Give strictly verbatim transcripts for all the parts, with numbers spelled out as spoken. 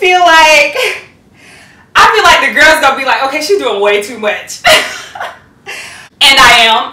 feel like, I feel like the girl's gonna be like, okay, she's doing way too much. And I am.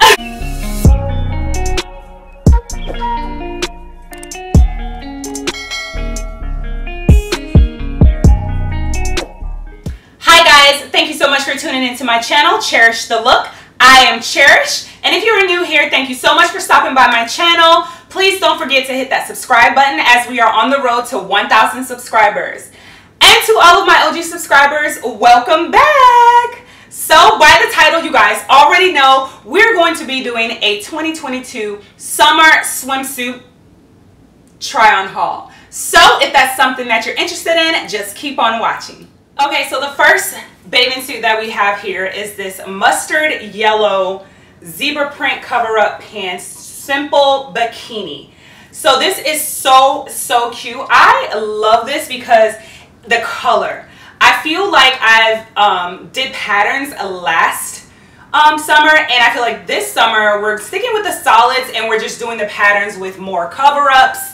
Hi guys, thank you so much for tuning into my channel, Cherish the Look. I am Cherish, and if you're new here, thank you so much for stopping by my channel. Please don't forget to hit that subscribe button as we are on the road to one thousand subscribers. And to all of my O G subscribers, welcome back! So by the title, you guys already know we're going to be doing a twenty twenty-two summer swimsuit try on haul. So if that's something that you're interested in, just keep on watching. Okay, so the first bathing suit that we have here is this mustard yellow zebra print cover-up pants simple bikini. So this is so so cute. I love this because the color. I feel like I've um, did patterns last um, summer, and I feel like this summer we're sticking with the solids and we're just doing the patterns with more cover-ups.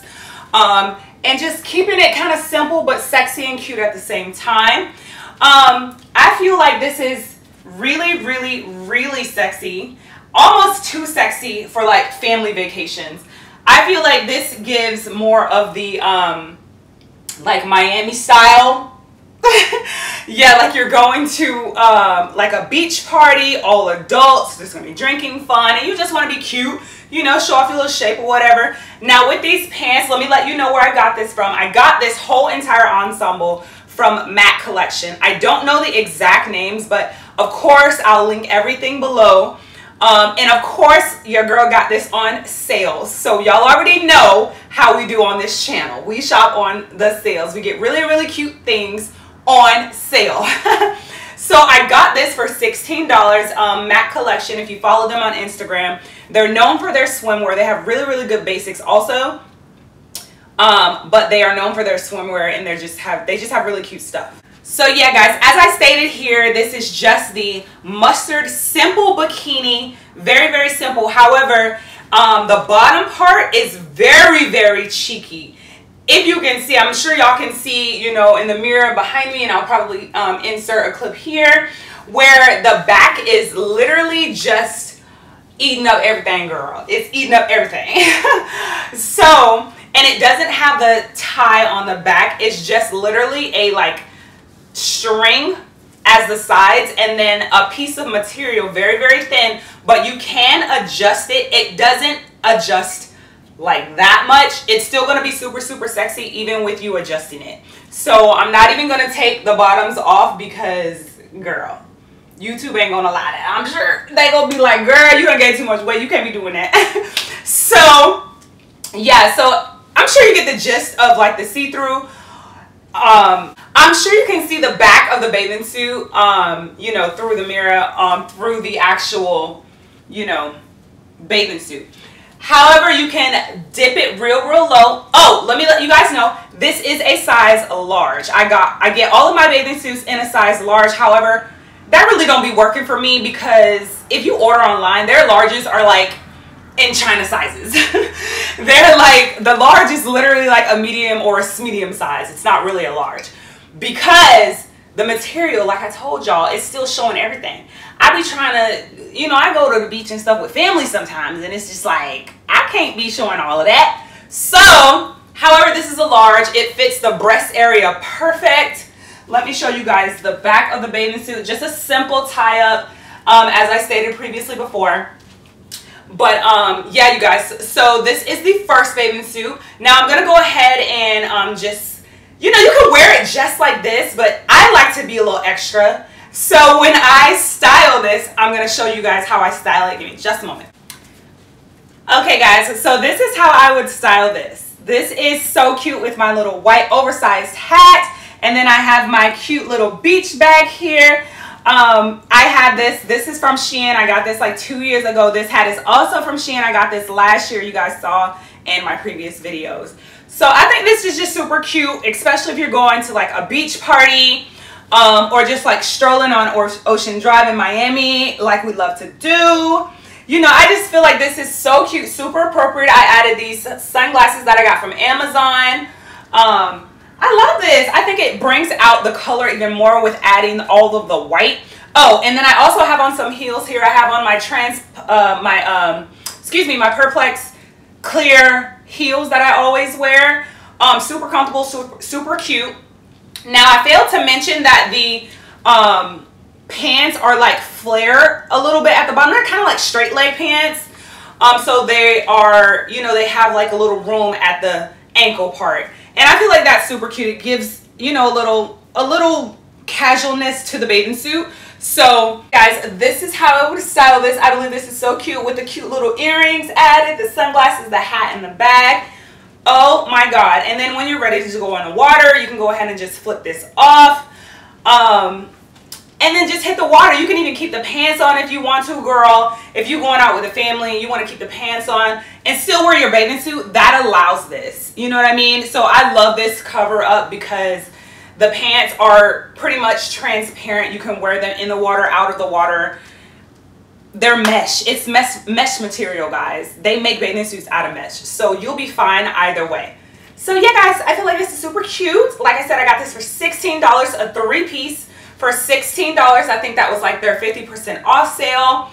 Um, and just keeping it kind of simple but sexy and cute at the same time. Um, I feel like this is really, really, really sexy. Almost too sexy for like family vacations. I feel like this gives more of the um, like Miami style. Yeah, like you're going to um, like a beach party, all adults, there's gonna be drinking fun, and you just wanna be cute. You know, show off your little shape or whatever. Now with these pants, let me let you know where I got this from. I got this whole entire ensemble from Matte Collection. I don't know the exact names, but of course I'll link everything below. Um, and of course your girl got this on sales. So y'all already know how we do on this channel. We shop on the sales. We get really, really cute things on sale. So I got this for sixteen dollars, um, Matte Collection. If you follow them on Instagram, they're known for their swimwear. They have really, really good basics also, um, but they are known for their swimwear, and they just have they just have really cute stuff. So yeah, guys, as I stated here, this is just the mustard simple bikini, very, very simple. However, um, the bottom part is very, very cheeky. If you can see, I'm sure y'all can see, you know, in the mirror behind me, and I'll probably um, insert a clip here where the back is literally just eating up everything, girl. It's eating up everything. So, and it doesn't have the tie on the back. It's just literally a like string as the sides and then a piece of material, very, very thin, but you can adjust it. It doesn't adjust like that much. It's still going to be super super sexy even with you adjusting it. So I'm not even going to take the bottoms off because girl, YouTube ain't gonna lie to it. I'm sure they gonna be like, girl, you done gained too much weight, you can't be doing that. So yeah, so I'm sure you get the gist of like the see-through. um I'm sure you can see the back of the bathing suit, um you know, through the mirror, um through the actual, you know, bathing suit. However, you can dip it real, real low. Oh, let me let you guys know, this is a size large. I got, I get all of my bathing suits in a size large. However, that really don't be working for me because if you order online, their larges are like in China sizes. They're like, the large is literally like a medium or a medium size. It's not really a large because the material, like I told y'all, is still showing everything. I be trying to, you know, I go to the beach and stuff with family sometimes, and it's just like, I can't be showing all of that. So, however, this is a large. It fits the breast area perfect. Let me show you guys the back of the bathing suit. Just a simple tie up, um, as I stated previously before. But, um, yeah, you guys, so this is the first bathing suit. Now, I'm going to go ahead and um, just, you know, you can wear it just like this, but I like to be a little extra. So when I style this, I'm going to show you guys how I style it. Give me just a moment. Okay, guys, so this is how I would style this. This is so cute with my little white oversized hat. And then I have my cute little beach bag here. Um, I have this. This is from Shein. I got this like two years ago. This hat is also from Shein. I got this last year. You guys saw in my previous videos. So I think this is just super cute, especially if you're going to like a beach party. Um, or just like strolling on Ocean Drive in Miami like we love to do. You know, I just feel like this is so cute, super appropriate. I added these sunglasses that I got from Amazon. Um, I love this. I think it brings out the color even more with adding all of the white. Oh, and then I also have on some heels here. I have on my trans, uh, my, um, excuse me, my Perplex clear heels that I always wear. Um, super comfortable, super, super cute. Now, I failed to mention that the um, pants are like flare a little bit at the bottom. They're kind of like straight leg pants. Um, so they are, you know, they have like a little room at the ankle part. And I feel like that's super cute. It gives, you know, a little, a little casualness to the bathing suit. So guys, this is how I would style this. I believe this is so cute with the cute little earrings added, the sunglasses, the hat, and the bag. Oh my God. And then when you're ready to go on the water, you can go ahead and just flip this off. Um, and then just hit the water. You can even keep the pants on if you want to, girl. If you're going out with a family and you want to keep the pants on and still wear your bathing suit, that allows this. You know what I mean? So I love this cover up because the pants are pretty much transparent. You can wear them in the water, out of the water. They're mesh. It's mesh, mesh material, guys. They make bathing suits out of mesh. So you'll be fine either way. So yeah, guys, I feel like this is super cute. Like I said, I got this for sixteen dollars, a three-piece. For sixteen dollars, I think that was like their fifty percent off sale.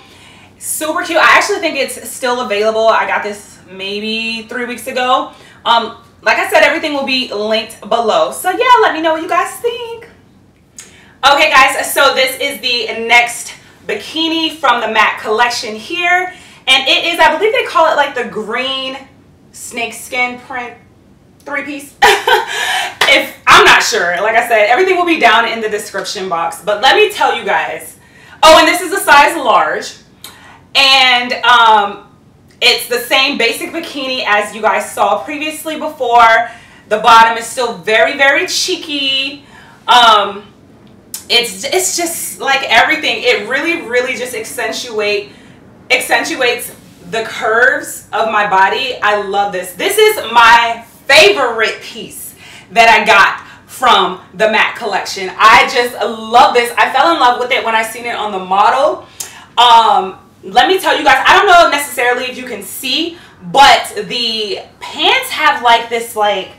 Super cute. I actually think it's still available. I got this maybe three weeks ago. Um, like I said, everything will be linked below. So yeah, let me know what you guys think. Okay, guys, so this is the next bikini from the Matte Collection here. And it is, I believe they call it like the green snakeskin print three-piece. If I'm not sure, like I said, everything will be down in the description box, but let me tell you guys. Oh, and this is a size large, and um it's the same basic bikini as you guys saw previously before. The bottom is still very very cheeky. um it's it's just like everything, it really really just accentuate accentuates the curves of my body. I love this. This is my favorite piece that I got from the Matte Collection. I just love this. I fell in love with it when I seen it on the model. Um, let me tell you guys, I don't know necessarily if you can see, but the pants have like this like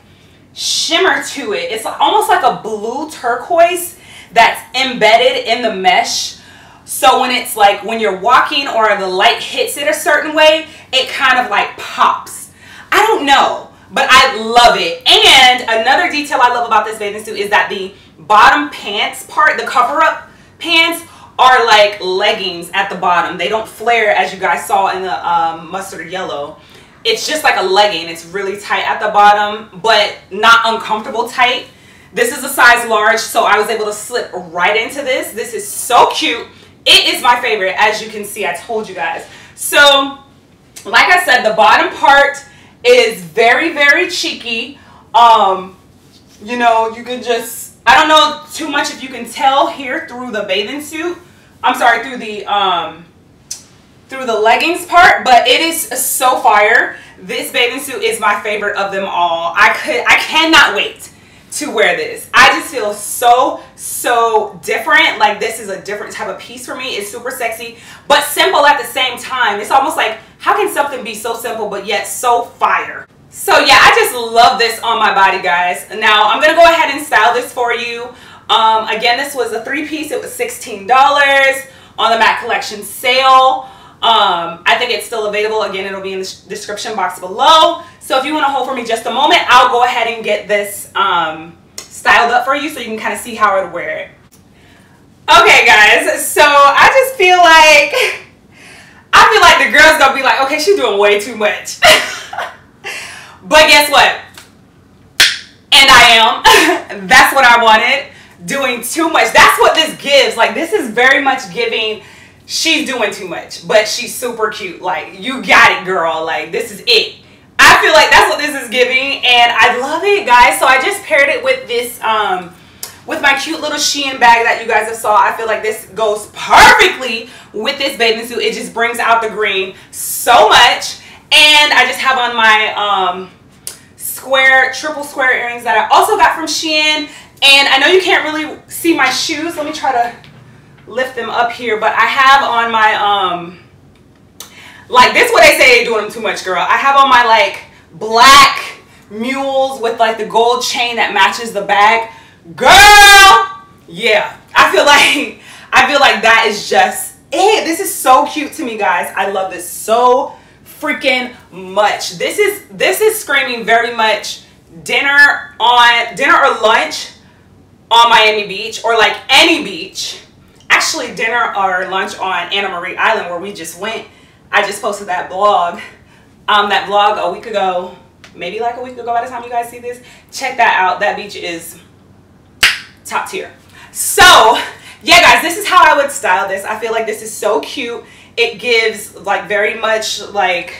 shimmer to it. It's almost like a blue turquoise that's embedded in the mesh. So when it's like when you're walking or the light hits it a certain way, it kind of like pops. I don't know. But I love it. And another detail I love about this bathing suit is that the bottom pants part, the cover-up pants, are like leggings at the bottom. They don't flare as you guys saw in the um, mustard yellow. It's just like a legging. It's really tight at the bottom, but not uncomfortable tight. This is a size large, so I was able to slip right into this. This is so cute. It is my favorite, as you can see. I told you guys. So, like I said, the bottom part is very very cheeky. Um you know, you can just, I don't know too much if you can tell here through the bathing suit, I'm sorry, through the um through the leggings part, but it is so fire. This bathing suit is my favorite of them all. I could I cannot wait to wear this. I just feel so so different. Like, this is a different type of piece for me. It's super sexy but simple at the same time. It's almost like, how can something be so simple but yet so fire? So yeah, I just love this on my body, guys. Now I'm gonna go ahead and style this for you. Um again, this was a three-piece. It was sixteen dollars on the Matte Collection sale. Um, I think it's still available. Again, it'll be in the description box below. So if you want to hold for me just a moment, I'll go ahead and get this um, styled up for you so you can kind of see how I would wear it. Okay, guys. So I just feel like, I feel like the girl's going to be like, okay, she's doing way too much. But guess what? And I am. That's what I wanted. Doing too much. That's what this gives. Like, this is very much giving, she's doing too much, but she's super cute. Like, you got it, girl. Like, this is it. I feel like that's what this is giving, and I love it, guys. So I just paired it with this, um, with my cute little Shein bag that you guys have saw. I feel like this goes perfectly with this bathing suit. It just brings out the green so much, and I just have on my um, square, triple square earrings that I also got from Shein. And I know you can't really see my shoes. Let me try to lift them up here, but I have on my um like, this is what they say, doing them too much, girl. I have on my like black mules with like the gold chain that matches the bag. Girl, yeah, I feel like I feel like that is just it. This is so cute to me, guys. I love this so freaking much. This is this is screaming very much dinner on dinner or lunch on Miami Beach, or like any beach. Actually, dinner or lunch on Anna Maria Island, where we just went. I just posted that blog, um, that vlog a week ago, maybe like a week ago by the time you guys see this. Check that out. That beach is top tier. So yeah, guys, this is how I would style this. I feel like this is so cute. It gives like very much like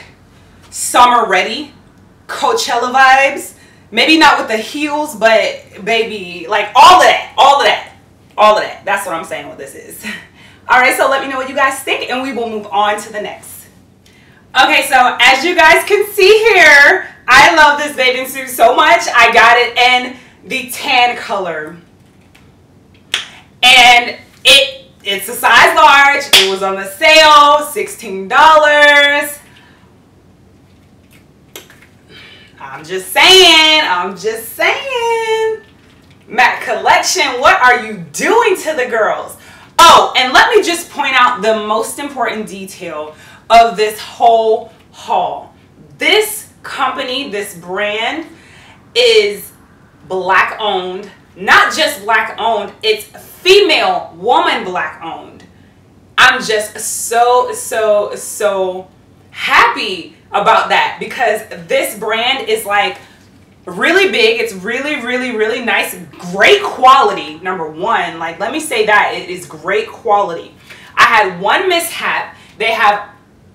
summer ready Coachella vibes. Maybe not with the heels, but baby, like all of that, all of that, all of that. That's what I'm saying what this is. All right, so let me know what you guys think and we will move on to the next. Okay, so as you guys can see here, I love this bathing suit so much. I got it in the tan color. And it it's a size large. It was on the sale, sixteen dollars. I'm just saying, I'm just saying. Matte Collection, what are you doing to the girls? Oh, and let me just point out the most important detail of this whole haul. This company, this brand is black owned. Not just black owned, it's female, woman black owned. I'm just so, so, so happy about that, because this brand is like really big. It's really, really, really nice. Great quality, number one. Like, let me say that. It is great quality. I had one mishap. They have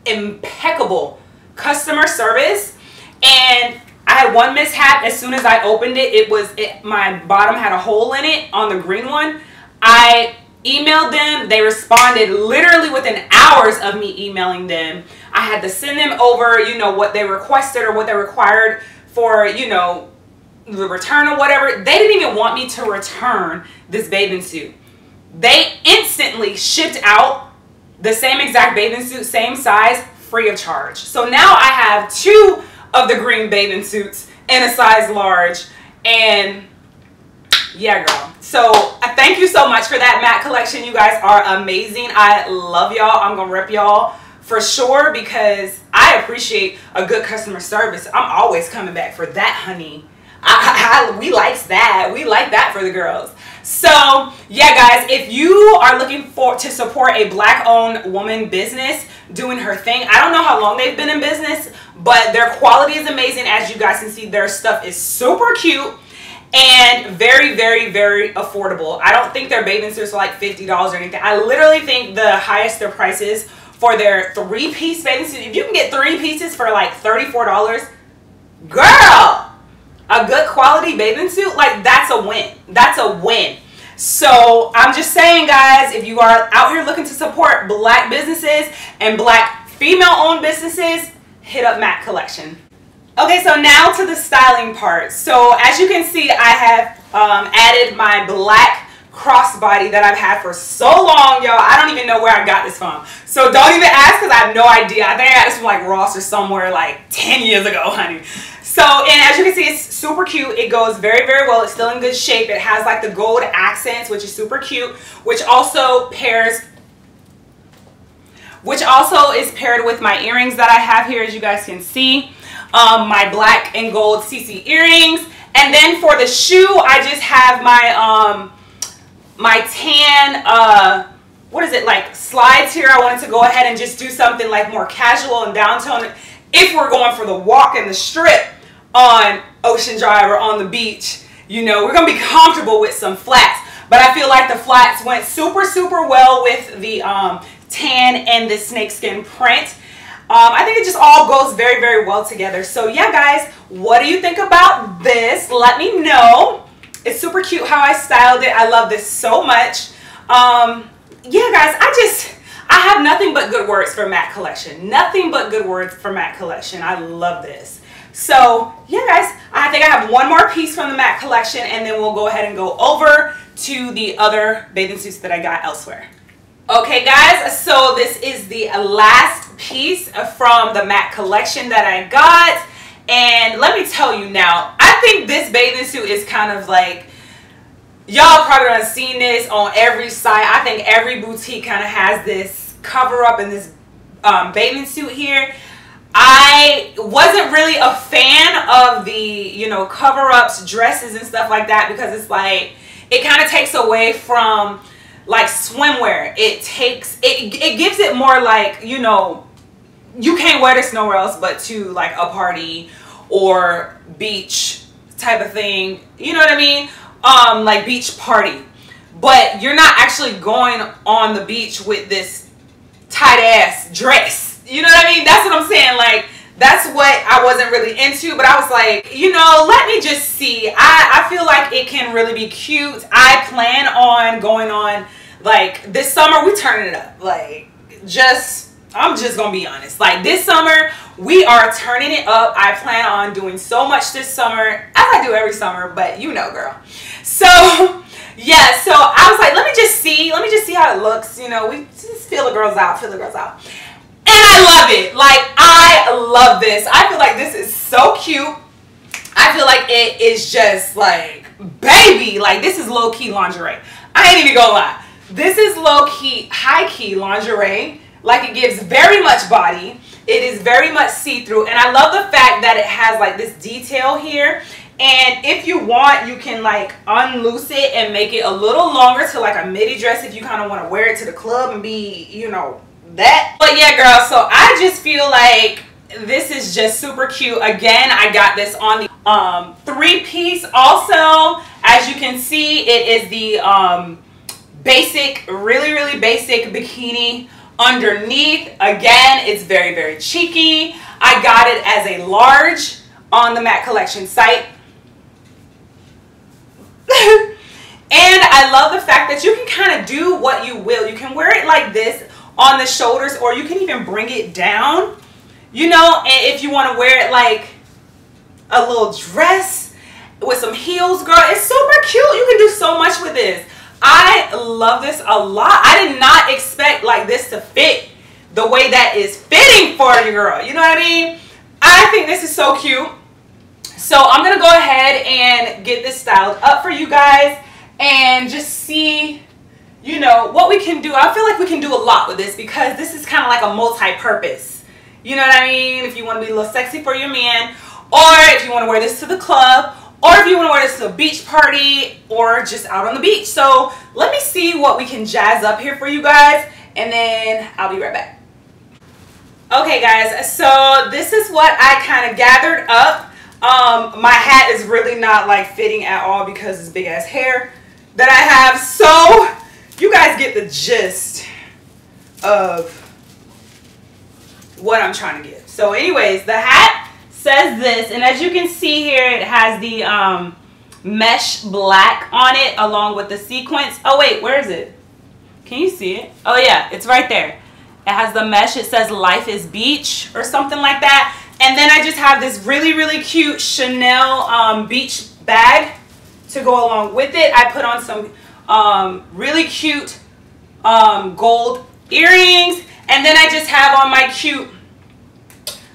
impeccable customer service, and I had one mishap. As soon as I opened it, it was it, my bottom had a hole in it on the green one. I emailed them. They responded literally within hours of me emailing them. I had to send them over, you know, what they requested or what they required for, you know, the return or whatever. They didn't even want me to return this bathing suit. They instantly shipped out the same exact bathing suit, same size, free of charge. So now I have two of the green bathing suits in a size large. And yeah, girl. So I thank you so much for that, Matte Collection. You guys are amazing. I love y'all. I'm gonna rep y'all for sure, because I appreciate a good customer service. I'm always coming back for that, honey. I, I, we likes that. We like that for the girls. So yeah, guys, if you are looking for to support a black-owned woman business doing her thing, I don't know how long they've been in business, but their quality is amazing. As you guys can see, their stuff is super cute and very, very, very affordable. I don't think their bathing suits are like fifty dollars or anything. I literally think the highest their price is for their three-piece bathing suit. If you can get three pieces for like thirty-four dollars, girl, a good quality bathing suit, like that's a win. That's a win. So I'm just saying, guys, if you are out here looking to support black businesses and black female-owned businesses, hit up Matte Collection. Okay, so now to the styling part. So as you can see, I have um, added my black crossbody that I've had for so long, y'all. I don't even know where I got this from. So don't even ask, because I have no idea. I think I got this from like Ross or somewhere like ten years ago, honey. So, and as you can see, it's super cute. It goes very, very well. It's still in good shape. It has like the gold accents, which is super cute, which also pairs, which also is paired with my earrings that I have here, as you guys can see. Um, my black and gold C C earrings. And then for the shoe, I just have my, um, my tan, uh, what is it, like slides here. I wanted to go ahead and just do something like more casual and downtoned if we're going for the walk and the strip on Ocean Drive or on the beach. You know, we're gonna be comfortable with some flats, but I feel like the flats went super super well with the um, tan and the snakeskin print. um, I think it just all goes very very well together. So yeah, guys, what do you think about this? Let me know. It's super cute how I styled it. I love this so much. Um, yeah, guys, I just I have nothing but good words for Matte Collection. Nothing but good words for Matte Collection. I love this. So yeah, guys, I think I have one more piece from the Matte Collection, and then we'll go ahead and go over to the other bathing suits that I got elsewhere. Okay, guys, so this is the last piece from the Matte Collection that I got, And let me tell you now, I think this bathing suit is kind of like, y'all probably done seen this on every site. I think every boutique kind of has this cover up and this um, bathing suit here. I wasn't really a fan of the, you know, cover ups, dresses and stuff like that, because it's like, it kind of takes away from like swimwear. It takes, it, it gives it more like, you know, you can't wear this nowhere else but to like a party or beach type of thing. You know what I mean? Um, like beach party. But you're not actually going on the beach with this tight ass dress. You know what I mean? That's what I'm saying. Like, that's what I wasn't really into. But I was like, you know, let me just see. I, I feel like it can really be cute. I plan on going on, like, this summer we turning it up. Like, just... I'm just gonna be honest, like this summer we are turning it up. I plan on doing so much this summer, as I do every summer, but you know, girl. So yeah, so I was like, let me just see, let me just see how it looks. You know, we just feel the girls out, feel the girls out. And I love it. Like, I love this. I feel like this is so cute. I feel like it is just like, baby, like this is low-key lingerie. I ain't even gonna lie. This is low-key, high-key lingerie. Like, it gives very much body. It is very much see-through. And I love the fact that it has like this detail here. And if you want, you can like unloose it and make it a little longer to like a midi dress if you kind of want to wear it to the club and be, you know, that. But yeah, girl, so I just feel like this is just super cute. Again, I got this on the um, three-piece also. As you can see, it is the um, basic, really, really basic bikini underneath. Again, it's very, very cheeky. I got it as a large on the Matte Collection site. And I love the fact that you can kind of do what you will. You can wear it like this on the shoulders, or you can even bring it down, you know, and if you want to wear it like a little dress with some heels, girl, it's super cute. You can do so much with this. I love this a lot. I did not expect like this to fit the way that is fitting for you, girl. You know what I mean? I think this is so cute. So I'm gonna go ahead and get this styled up for you guys and just see, you know, what we can do. I feel like we can do a lot with this because this is kind of like a multi-purpose. You know what I mean? If you want to be a little sexy for your man, or if you want to wear this to the club, or if you want to wear this to a beach party, or just out on the beach. So let me see what we can jazz up here for you guys, and then I'll be right back. Okay guys, so this is what I kind of gathered up. Um, my hat is really not like fitting at all because it's big ass hair that I have. So you guys get the gist of what I'm trying to give. So anyways, the hat says this, and as you can see here, it has the um, mesh black on it along with the sequence. Oh wait, where is it? Can you see it? Oh yeah, it's right there. It has the mesh. It says "Life is Beach" or something like that. And then I just have this really, really cute Chanel um, beach bag to go along with it. I put on some um, really cute um, gold earrings, and then I just have on my cute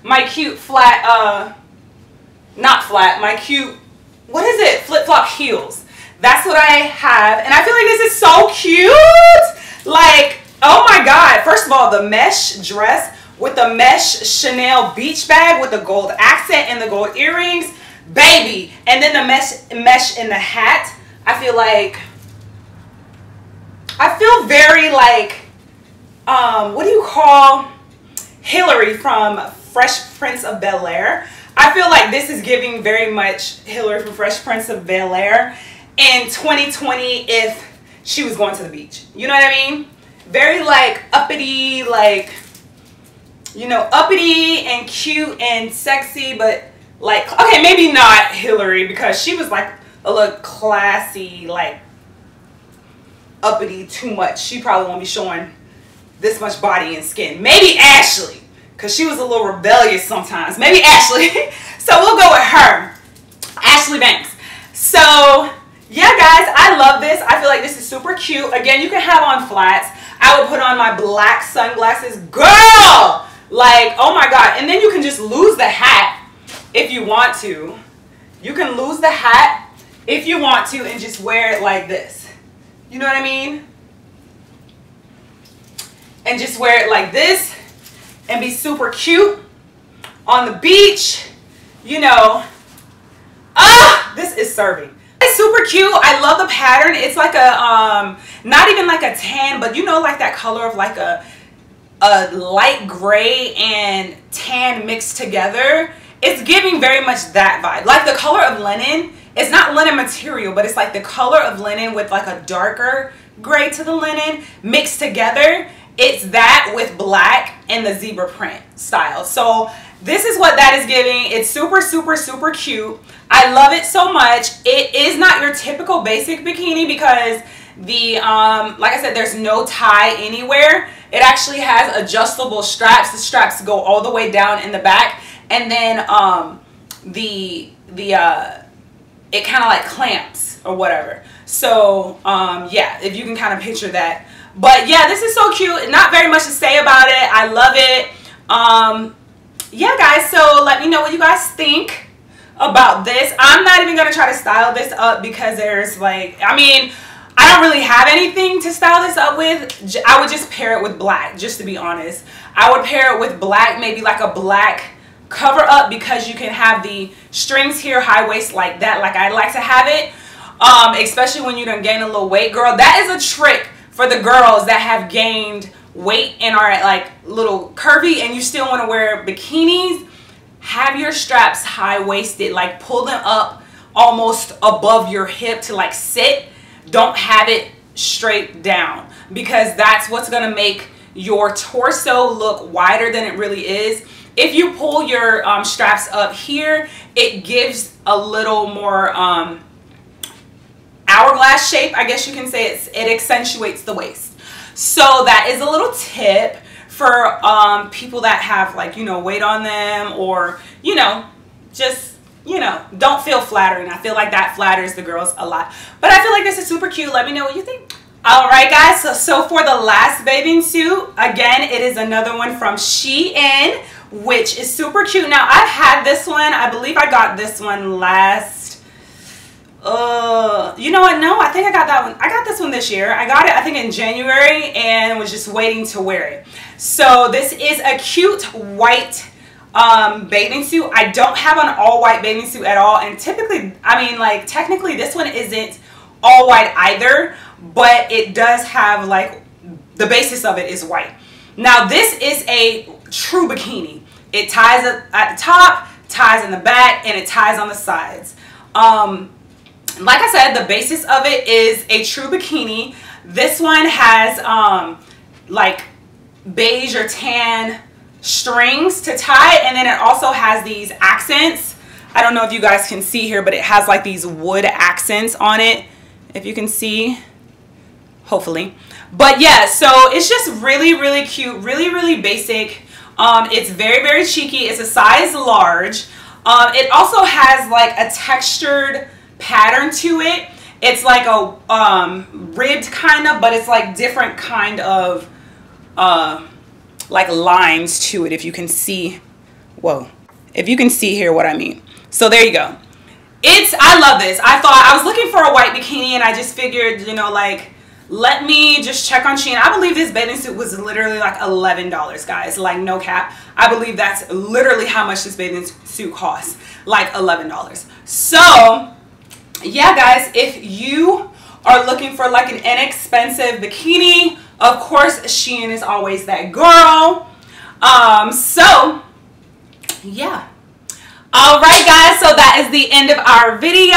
my cute flat, uh, not flat, my cute, what is it? Flip-flop heels. That's what I have. And I feel like this is so cute. Like, oh my God. First of all, the mesh dress with the mesh Chanel beach bag with the gold accent and the gold earrings, baby. And then the mesh, mesh in the hat. I feel like, I feel very like, um, what do you call Hillary from Fresh Prince of Bel-Air. I feel like this is giving very much Hillary from Fresh Prince of Bel-Air in twenty twenty if she was going to the beach. You know what I mean? Very like uppity, like, you know, uppity and cute and sexy, but like, okay, maybe not Hillary because she was like a little classy, like uppity too much. She probably won't be showing this much body and skin. Maybe Ashley, because she was a little rebellious sometimes. Maybe Ashley. So we'll go with her. Ashley Banks. So yeah, guys, I love this. I feel like this is super cute. Again, you can have on flats. I would put on my black sunglasses. Girl! Like, oh my God. And then you can just lose the hat if you want to. You can lose the hat if you want to and just wear it like this. You know what I mean? And just wear it like this and be super cute on the beach. You know, ah, this is serving. It's super cute. I love the pattern. It's like a, um, not even like a tan, but you know, like that color of like a, a light gray and tan mixed together. It's giving very much that vibe. Like the color of linen. It's not linen material, but it's like the color of linen with like a darker gray to the linen mixed together. It's that with black and the zebra print style. So this is what that is giving. It's super, super, super cute. I love it so much. It is not your typical basic bikini because the, um, like I said, there's no tie anywhere. It actually has adjustable straps. The straps go all the way down in the back. And then um, the, the uh, it kind of like clamps or whatever. So um, yeah, if you can kind of picture that. But yeah, this is so cute. Not very much to say about it. I love it. Um, yeah, guys. So let me know what you guys think about this. I'm not even going to try to style this up because there's like, I mean, I don't really have anything to style this up with. I would just pair it with black, just to be honest. I would pair it with black, maybe like a black cover up, because you can have the strings here, high waist like that, like I like to have it. Um, especially when you done gain a little weight, girl. That is a trick for the girls that have gained weight and are like little curvy and you still want to wear bikinis. Have your straps high-waisted, like pull them up almost above your hip to like sit. Don't have it straight down, because that's what's going to make your torso look wider than it really is. If you pull your um, straps up here, it gives a little more um, hourglass shape, I guess you can say. It's, it accentuates the waist. So that is a little tip for um, people that have like, you know, weight on them, or, you know, just, you know, don't feel flattering. I feel like that flatters the girls a lot. But I feel like this is super cute. Let me know what you think. All right, guys. So, so for the last bathing suit, again, it is another one from Shein, which is super cute. Now, I've had this one. I believe I got this one last Uh, you know what? No, I think I got that one. I got this one this year. I got it, I think, in January and was just waiting to wear it. So this is a cute white um, bathing suit. I don't have an all white bathing suit at all. And typically, I mean, like technically this one isn't all white either, but it does have like the basis of it is white. Now this is a true bikini. It ties at the top, ties in the back, and it ties on the sides. Um, Like I said, the basis of it is a true bikini. This one has um, like beige or tan strings to tie, and then it also has these accents. I don't know if you guys can see here, but it has like these wood accents on it, if you can see, hopefully. But yeah, so it's just really, really cute, really, really basic. Um, it's very, very cheeky. It's a size large. Um, it also has like a textured pattern to it. It's like a um, ribbed kind of, but it's like different kind of uh, like lines to it, if you can see. Whoa, if you can see here what I mean. So there you go. It's, I love this. I thought, I was looking for a white bikini and I just figured, you know, like, let me just check on Shein. I believe this bathing suit was literally like eleven dollars, guys. Like, no cap. I believe that's literally how much this bathing suit costs. Like eleven dollars. So yeah, guys, if you are looking for like an inexpensive bikini, of course Shein is always that girl. Um so yeah, all right, guys, so that is the end of our video.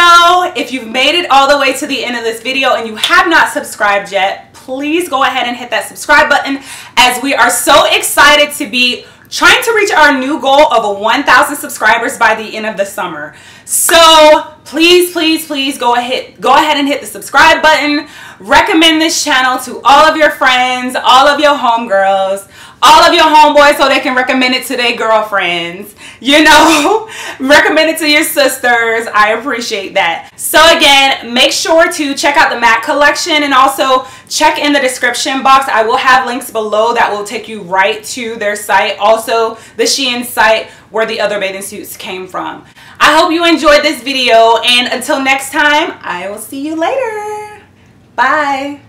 If you've made it all the way to the end of this video and you have not subscribed yet, please go ahead and hit that subscribe button, as we are so excited to be trying to reach our new goal of one thousand subscribers by the end of the summer. So please, please, please go ahead, go ahead and hit the subscribe button. Recommend this channel to all of your friends, all of your homegirls, all of your homeboys so they can recommend it to their girlfriends. You know, recommend it to your sisters. I appreciate that. So again, make sure to check out the Matte Collection and also check in the description box. I will have links below that will take you right to their site. Also, the Shein site where the other bathing suits came from. I hope you enjoyed this video, and until next time, I will see you later. Bye.